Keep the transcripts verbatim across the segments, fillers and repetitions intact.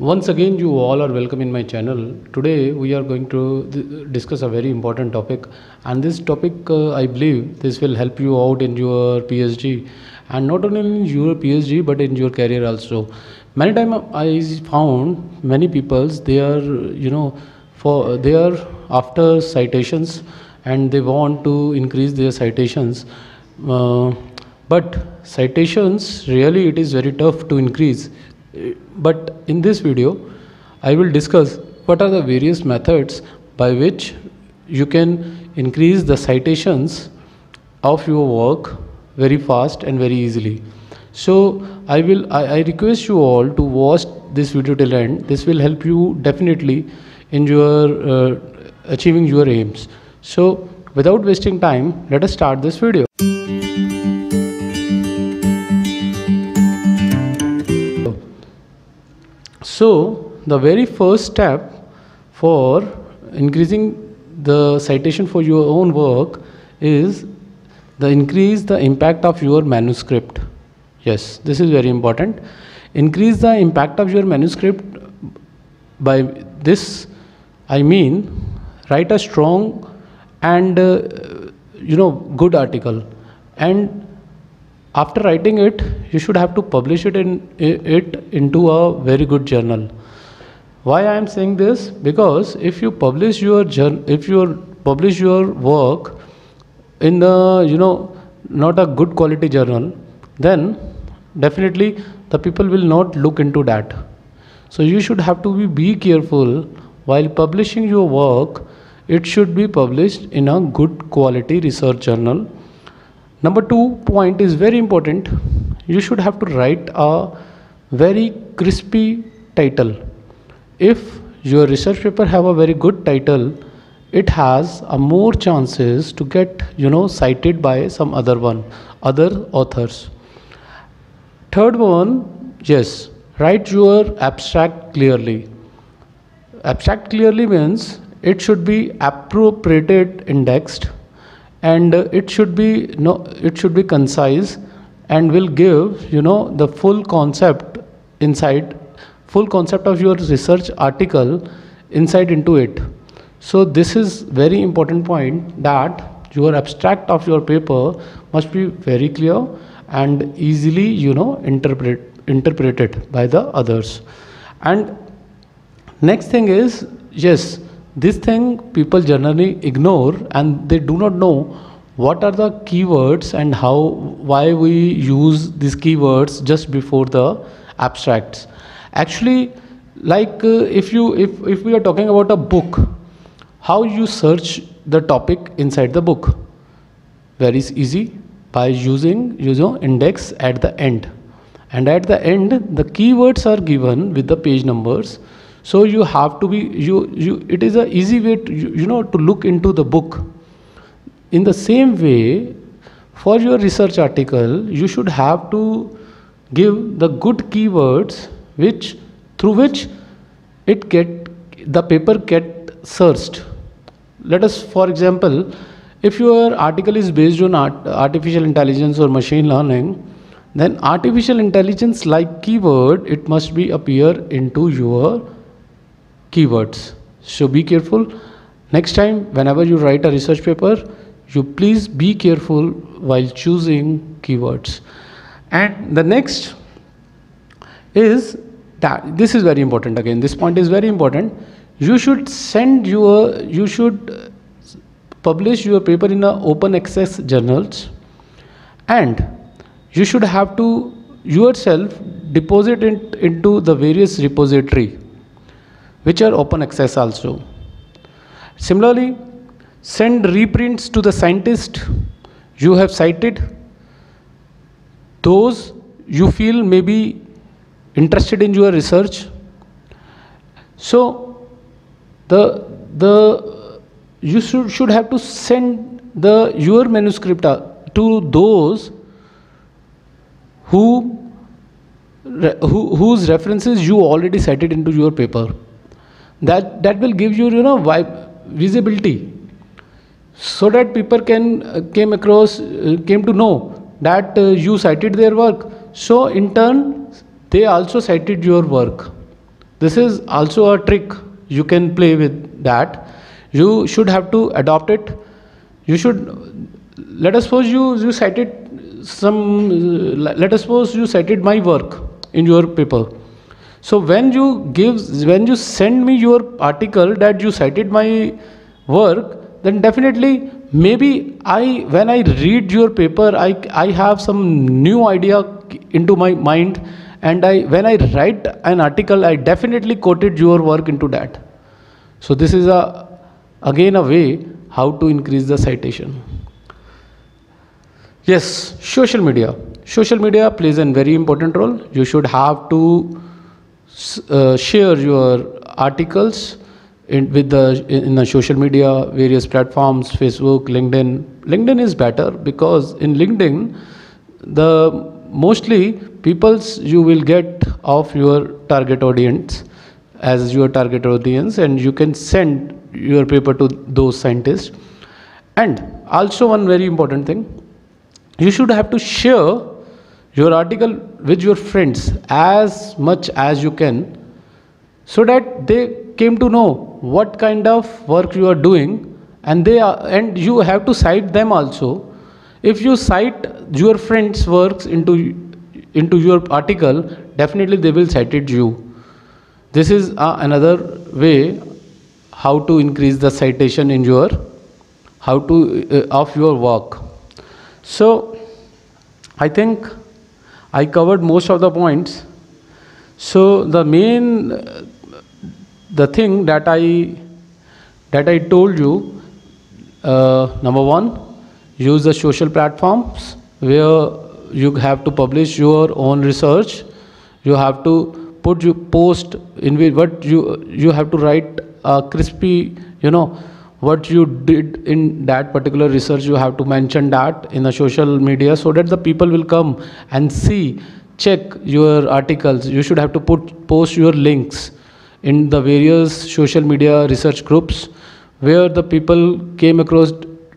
Once again, you all are welcome in my channel. Today we are going to discuss a very important topic, and this topic uh, I believe this will help you out in your P H D, and not only in your P H D but in your career also. Many times I found many peoples, they are you know for they are after citations and they want to increase their citations, uh, but citations really it is very tough to increase. But in this video, I will discuss what are the various methods by which you can increase the citations of your work very fast and very easily. So I will I, I request you all to watch this video till end. This will help you definitely in your uh, achieving your aims. So without wasting time, let us start this video. So the very first step for increasing the citation for your own work is the increase the impact of your manuscript. Yes, this is very important. Increase the impact of your manuscript. By this I mean write a strong and uh, you know good article, and after writing it, you should have to publish it in it into a very good journal. Why I am saying this? Because if you publish your if you publish your work in the you know not a good quality journal, then definitely the people will not look into that. So you should have to be, be careful while publishing your work. It should be published in a good quality research journal. Number two point is very important. You should have to write a very crispy title. If your research paper have a very good title, it has a more chances to get you know cited by some other one, other authors. Third one, yes, write your abstract clearly. Abstract clearly means it should be appropriated indexed, and it should be no it should be concise and will give you know the full concept inside full concept of your research article inside into it. So this is very important point, that your abstract of your paper must be very clear and easily you know interpret interpreted by the others. And next thing is, yes, this thing people generally ignore, and they do not know what are the keywords and how why we use these keywords just before the abstracts. Actually, like uh, if you if if we are talking about a book, how you search the topic inside the book? Very easy, by using you know index at the end, and at the end the keywords are given with the page numbers. So you have to be you you it is a easy way to you, you know to look into the book. In the same way, for your research article, you should have to give the good keywords which through which it get the paper get searched. Let us, for example, if your article is based on art, artificial intelligence or machine learning, then artificial intelligence like keyword it must be appear into your keywords. So be careful. Next time whenever you write a research paper, you please be careful while choosing keywords. And the next is that this is very important. Again, this point is very important. You should send your you should publish your paper in a open access journals, and you should have to yourself deposit it into the various repository which are open access also. Similarly, send reprints to the scientists you have cited, those you feel may be interested in your research. So the the you should should have to send the your manuscript to those who, who whose references you already cited into your paper. That that will give you you know visibility, so that people can uh, came across uh, came to know that uh, you cited their work. So in turn, they also cited your work. This is also a trick you can play with that. You should have to adopt it. You should, let us suppose you, you cited some, let us suppose you cited my work in your paper. So when you give, when you send me your article that you cited my work, then definitely maybe I, when I read your paper, I, I have some new idea into my mind, and I, when I write an article, I definitely quoted your work into that. So this is a, again a way how to increase the citation. Yes, social media. Social media plays a very important role. You should have to uh, share your articles in, with the, in the social media, various platforms, Facebook, LinkedIn. LinkedIn is better because in LinkedIn, the mostly peoples you will get of your target audience as your target audience, and you can send your paper to those scientists. And also one very important thing, you should have to share your article with your friends as much as you can, so that they came to know what kind of work you are doing, and they are, and you have to cite them also. If you cite your friends' works into into your article, definitely they will cite it you. This is uh, another way how to increase the citation in your how to uh, of your work. So I think I covered most of the points. So the main uh, the thing that I that I told you, uh, number one, use the social platforms where you have to publish your own research. You have to put your post in which what you you have to write a crispy, you know, what you did in that particular research. You have to mention that in the social media so that the people will come and see, check your articles. You should have to put post your links in the various social media research groups where the people came across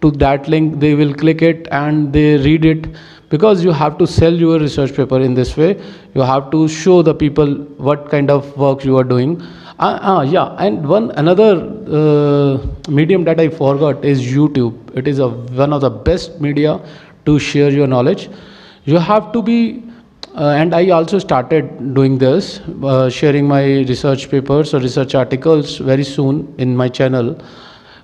to that link, they will click it and they read it, because you have to sell your research paper in this way. You have to show the people what kind of work you are doing. Uh, uh, yeah, and one another uh, medium that I forgot is YouTube. It is a, one of the best media to share your knowledge. You have to be, uh, and I also started doing this, uh, sharing my research papers or research articles very soon in my channel,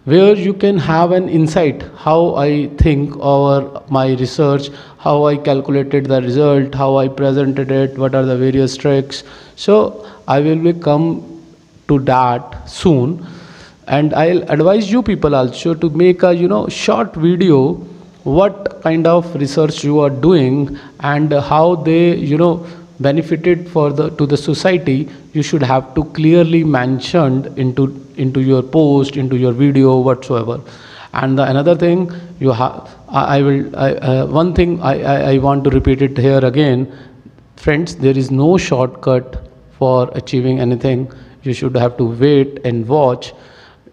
where you can have an insight how I think over my research, how I calculated the result, how I presented it, what are the various tricks. So I will be come to that soon, and I'll advise you people also to make a, you know, short video what kind of research you are doing and how they, you know, benefited for the to the society. You should have to clearly mentioned into into your post, into your video, whatsoever. And the, another thing you have, I, I will I, uh, one thing I, I I want to repeat it here again, friends. There is no shortcut for achieving anything. You should have to wait and watch.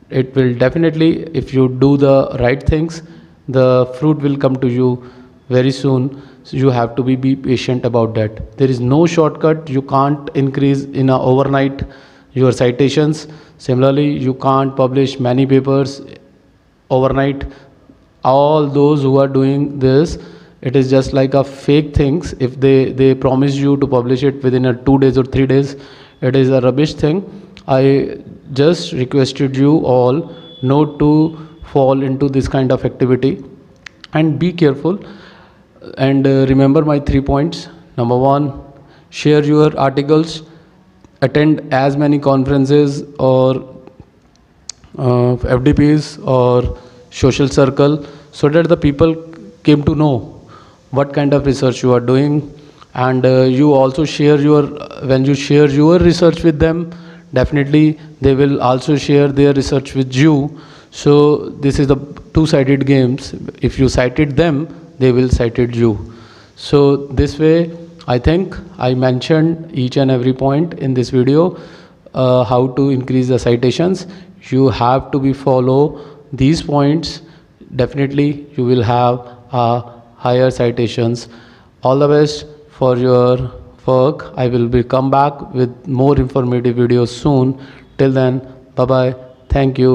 It will definitely, if you do the right things, the fruit will come to you very soon. So you have to be, be patient about that. There is no shortcut. You can't increase in a overnight your citations. Similarly, you can't publish many papers overnight. All those who are doing this, it is just like a fake things. If they, they promise you to publish it within a two days or three days, it is a rubbish thing. I just requested you all not to fall into this kind of activity and be careful. And uh, remember my three points. Number one, share your articles, attend as many conferences or uh, F D Ps or social circle, so that the people came to know what kind of research you are doing. And uh, you also share your, when you share your research with them, definitely they will also share their research with you. So this is the two-sided games. If you cited them, they will cite it you. So this way, I think I mentioned each and every point in this video, uh, how to increase the citations. You have to be follow these points. Definitely you will have uh, higher citations. All the best for your work. I will be come back with more informative videos soon. Till then, bye bye. Thank you.